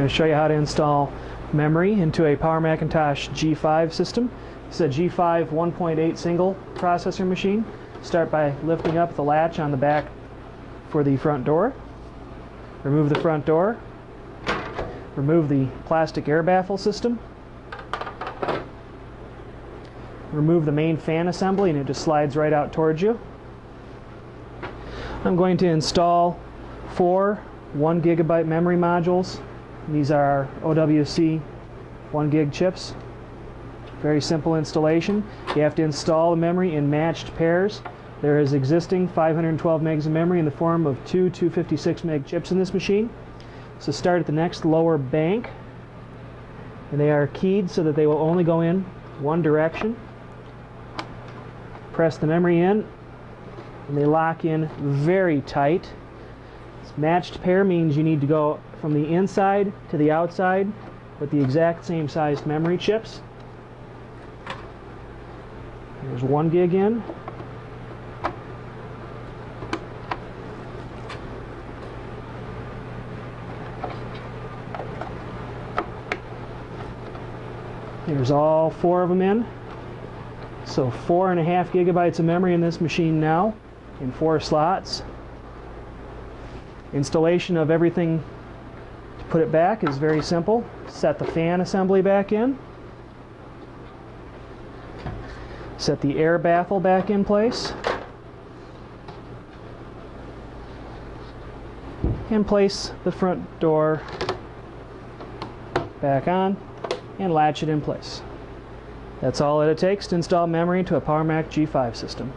going to show you how to install memory into a Power Macintosh G5 system. It's a G5 1.8 single processor machine. Start by lifting up the latch on the back for the front door. Remove the front door. Remove the plastic air baffle system. Remove the main fan assembly and it just slides right out towards you. I'm going to install 4 1-gigabyte memory modules. These are OWC 1-gig chips. Very simple installation. You have to install the memory in matched pairs. There is existing 512 megs of memory in the form of two 256 meg chips in this machine. So start at the next lower bank, and they are keyed so that they will only go in one direction. Press the memory in, and they lock in very tight. This matched pair means you need to go from the inside to the outside with the exact same sized memory chips. There's 1 gig in. There's all 4 of them in. So 4.5 gigabytes of memory in this machine now in 4 slots. Installation of everything to put it back is very simple. Set the fan assembly back in. Set the air baffle back in place, and place the front door back on and latch it in place. That's all it takes to install memory to a Power Mac G5 system.